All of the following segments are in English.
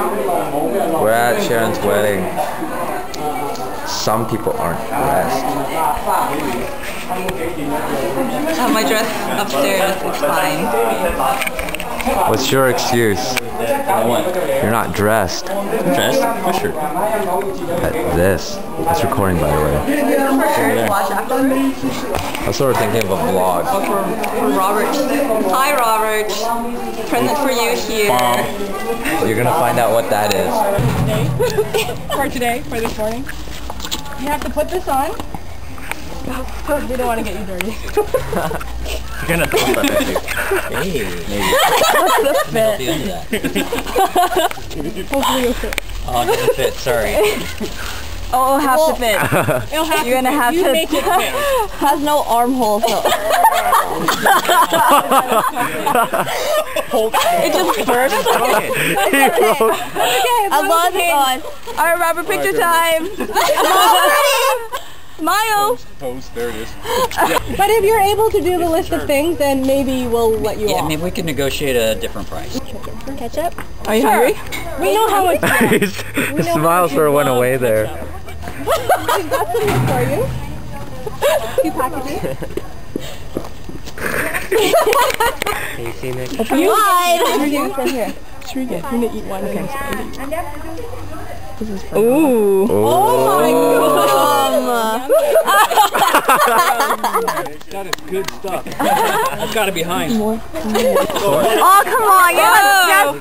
We're at Sharon's wedding. Some people aren't dressed. Oh, my dress upstairs is fine. What's your excuse? What? You're not dressed. I'm dressed? For sure. At this. That's recording, by the way. I was sort of thinking of a vlog. Robert. Hi, Robert. Present for you here. Mom. You're gonna find out what that is. For this morning. You have to put this on. We don't want to get you dirty. You're gonna throw that at you. Hopefully it'll fit. Oh, it doesn't fit, sorry. Oh, it'll have to fit. It'll have You're gonna have to make it fit. Has no armhole, so. It just burst. Okay, as long as it's on. Alright, Robert, picture time. Mayo! Post, there it is. But if you're able to do the list of things, then maybe we'll let you off. Yeah, maybe we can negotiate a different price. Ketchup? Are you hungry? We know how much the smile sort of went away there. We've got something for you. Two packages. Have you seen it? Why? Sure, yeah. I'm gonna eat one. Okay, this is for ooh. Oh my god! That is good stuff. I've got to be behind. More. Oh, come on. You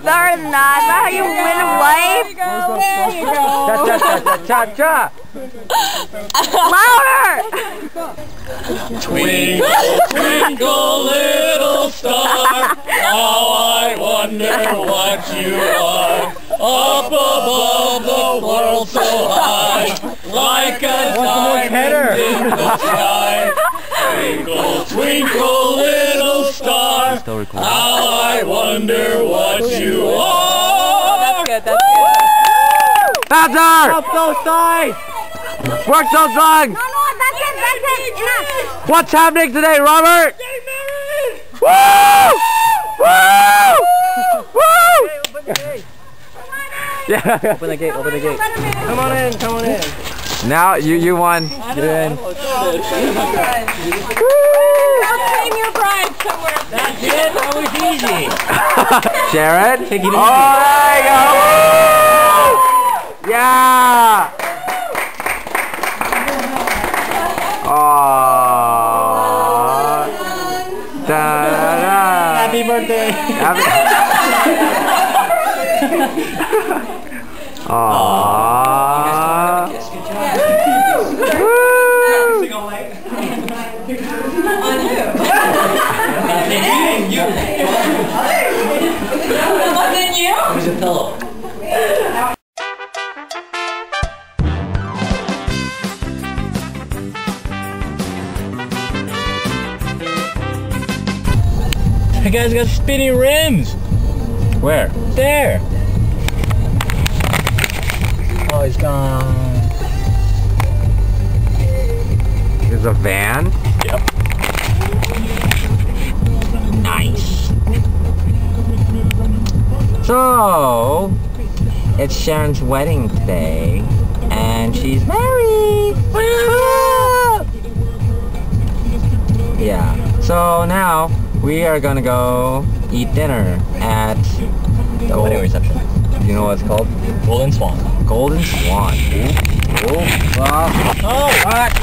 are not. That's how you win a wife. There you go. Cha-cha-cha-cha-cha. Louder! Twinkle, twinkle, little star, how I wonder what you are. Up above the world so high, like a diamond in the sky. Twinkle, twinkle, little star, how I wonder what you are. That's good, that's good. That's up those sides! Work those lungs! No, no, that's it, that's it! Enough! What's happening today, Robert? Getting married! Woo! Woo! Woo! Hey, open the gate, open the gate. Come on in, come on in. Now, you won. Get in. Claim your prize somewhere. That's it, that was easy. Jared? Take it easy. Alright, go! Yeah! Aww. Happy birthday. Aww. It was a pillow. You guys got spinny rims. Where? There. Oh, he's gone. There's a van? Yep. Nice. So, it's Sharon's wedding today, and she's married. Yeah. So now, we are gonna go eat dinner at the wedding reception. You know what it's called? Golden Swan. Golden Swan. Oh,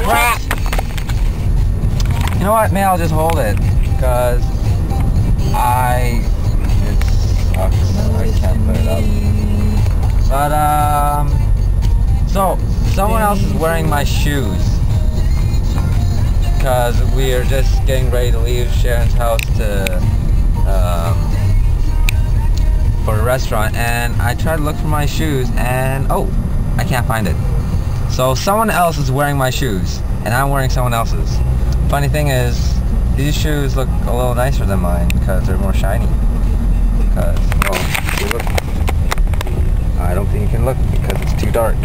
crap! You know what? Maybe I'll just hold it because it sucks. I can't put it up. But so someone else is wearing my shoes. Because we are just getting ready to leave Sharon's house to for a restaurant, and I tried to look for my shoes, and oh, I can't find it. So someone else is wearing my shoes, and I'm wearing someone else's. Funny thing is, these shoes look a little nicer than mine because they're more shiny. Because well, you look. I don't think you can look because it's too dark.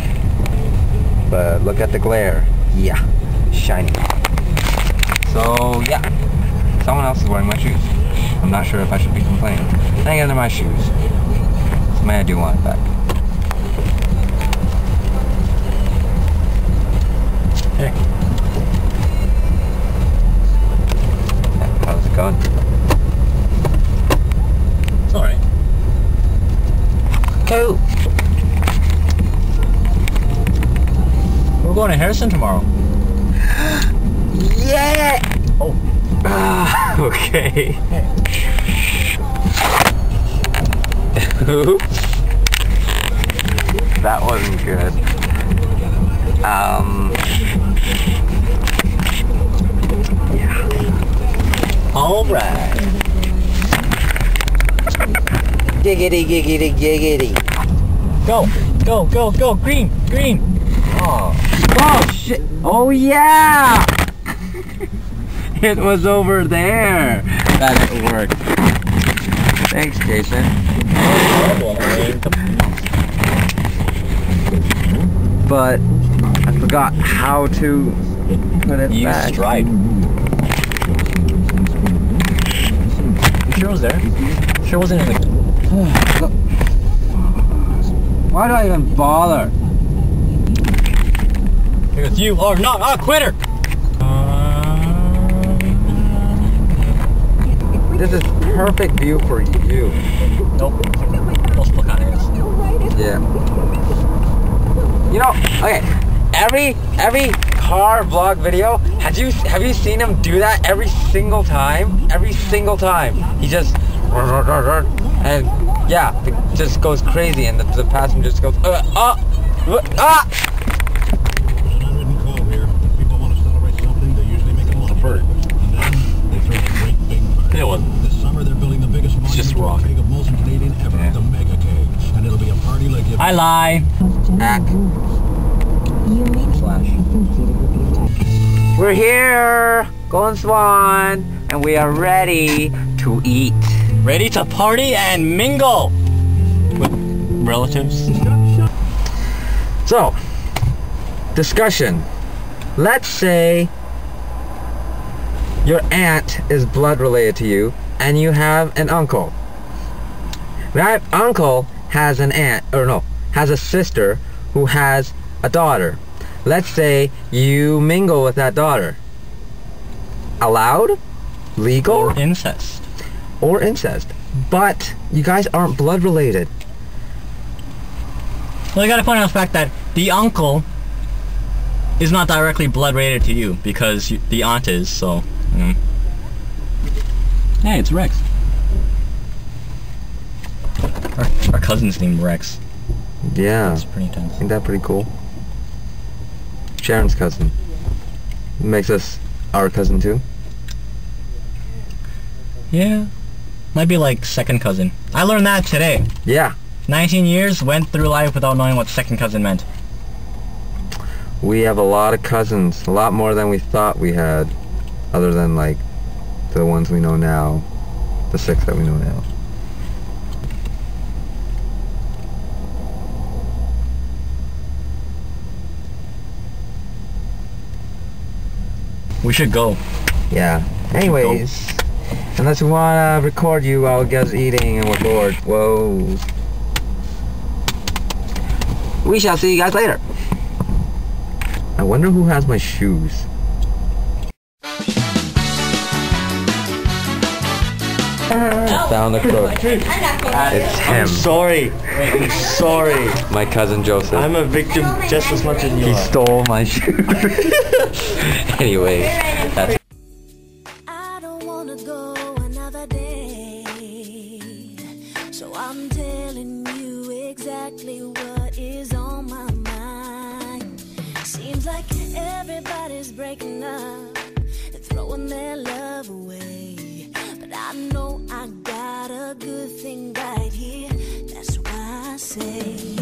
But look at the glare. Yeah, shiny. So, yeah, someone else is wearing my shoes. I'm not sure if I should be complaining. I think they're my shoes. So, may I do want it back. We're going to Harrison tomorrow. Yeah! Oh. Okay. That wasn't good. Yeah. Alright. Giggity, giggity, giggity. Go, go, go, go. Green, green. Oh. Oh, shit. Oh, yeah. It was over there. That didn't work. Thanks, Jason. But I forgot how to put it back. You stride. I'm sure it was there. I'm sure it wasn't in the... Why do I even bother? Because you are not a quitter! This is perfect view for you. Nope. Don't look on it. Yeah. You know, okay. Every car vlog video, have you seen him do that every single time? Every single time. He just and yeah, it just goes crazy and the passenger just goes I lie. Ack. Slash. We're here, Golden Swan, and we are ready to eat. Ready to party and mingle with relatives. So, discussion. Let's say your aunt is blood related to you, and you have an uncle. My uncle has an aunt, or no, has a sister who has a daughter. Let's say you mingle with that daughter. Allowed? Legal? Or incest. Or incest. But you guys aren't blood related. Well, I gotta point out the fact that the uncle is not directly blood related to you because the aunt is, so... Mm. Hey, it's Rex. Our cousin's named Rex. Yeah. That's pretty intense. Isn't that pretty cool? Sharon's cousin. Makes us our cousin too. Yeah. Might be like second cousin. I learned that today. Yeah. 19 years, went through life without knowing what second cousin meant. We have a lot of cousins. A lot more than we thought we had. Other than like the ones we know now. The six that we know now. We should go. Yeah. Anyways, unless we want to record you while guys eating and we're bored. Whoa. We shall see you guys later. I wonder who has my shoes. Down the crook. It's him. I'm sorry. I'm sorry. My cousin Joseph. I'm a victim just as much as you are. He stole my shoes. Anyway, that's... I don't wanna go another day. So I'm telling you exactly what is on my mind. Seems like everybody's breaking up and throwing their love away. I know I got a good thing right here, that's why I say